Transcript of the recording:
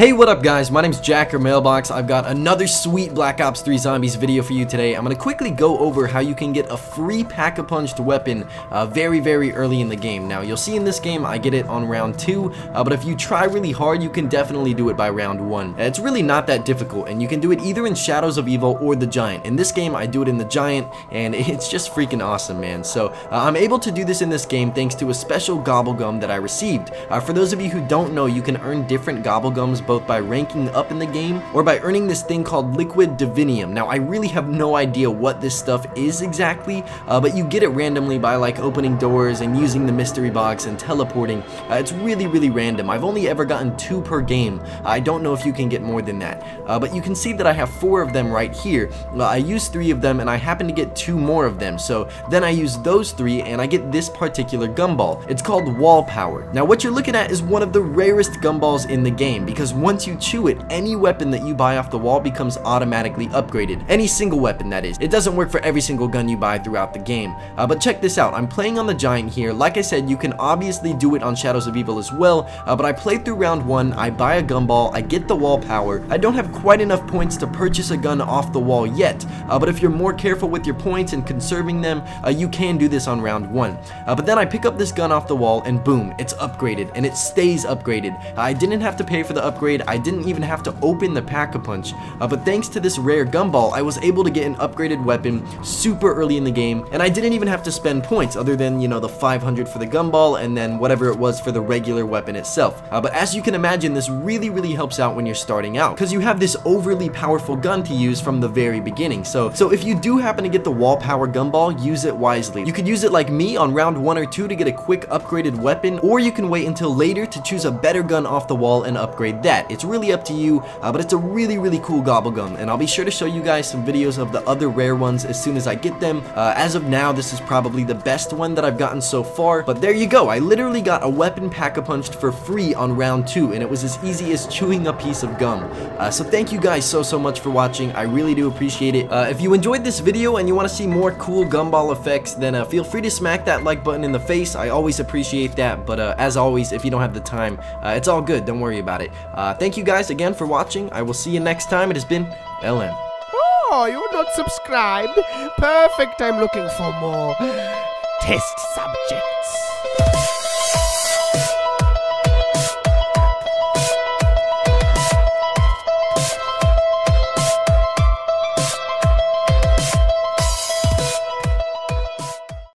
Hey, what up guys, my name's Jack or Mailbox. I've got another sweet Black Ops 3 Zombies video for you today. I'm gonna quickly go over how you can get a free Pack-a-Punched weapon very, very early in the game. Now, you'll see in this game I get it on round 2, but if you try really hard, you can definitely do it by round 1. It's really not that difficult, and you can do it either in Shadows of Evil or The Giant. In this game, I do it in The Giant, and it's just freaking awesome, man. So, I'm able to do this in this game thanks to a special Gobblegum that I received. For those of you who don't know, you can earn different Gobblegums both by ranking up in the game or by earning this thing called Liquid Divinium. Now, I really have no idea what this stuff is exactly, but you get it randomly by like opening doors and using the mystery box and teleporting. It's really random. I've only ever gotten 2 per game. I don't know if you can get more than that, but you can see that I have 4 of them right here. I used 3 of them and I happen to get 2 more of them, so then I use those 3 and I get this particular gumball. It's called Wall Power. Now, what you're looking at is one of the rarest gumballs in the game, because once you chew it, any weapon that you buy off the wall becomes automatically upgraded. Any single weapon, that is. It doesn't work for every single gun you buy throughout the game. But check this out. I'm playing on The Giant here. Like I said, you can obviously do it on Shadows of Evil as well, but I played through round 1, I buy a gumball, I get the Wall Power. I don't have quite enough points to purchase a gun off the wall yet, but if you're more careful with your points and conserving them, you can do this on round 1. But then I pick up this gun off the wall and boom, it's upgraded, and it stays upgraded. I didn't have to pay for the upgrade. I didn't even have to open the Pack-a-Punch, but thanks to this rare gumball, I was able to get an upgraded weapon super early in the game, and I didn't even have to spend points other than, you know, the 500 for the gumball and then whatever it was for the regular weapon itself. But as you can imagine, this really helps out when you're starting out, because you have this overly powerful gun to use from the very beginning. So if you do happen to get the Wall Power gumball, use it wisely. You could use it like me on round 1 or 2 to get a quick upgraded weapon, or you can wait until later to choose a better gun off the wall and upgrade that. It's really up to you, but it's a really cool Gobblegum, and I'll be sure to show you guys some videos of the other rare ones as soon as I get them. As of now, this is probably the best one that I've gotten so far, but there you go. I literally got a weapon Pack-a-Punched for free on round 2, and it was as easy as chewing a piece of gum. So thank you guys so much for watching. I really do appreciate it. If you enjoyed this video and you want to see more cool gumball effects, then feel free to smack that like button in the face. I always appreciate that, but as always, if you don't have the time, it's all good. Don't worry about it. Thank you guys again for watching. I will see you next time. It has been LM. Oh, you're not subscribed? Perfect. I'm looking for more test subjects.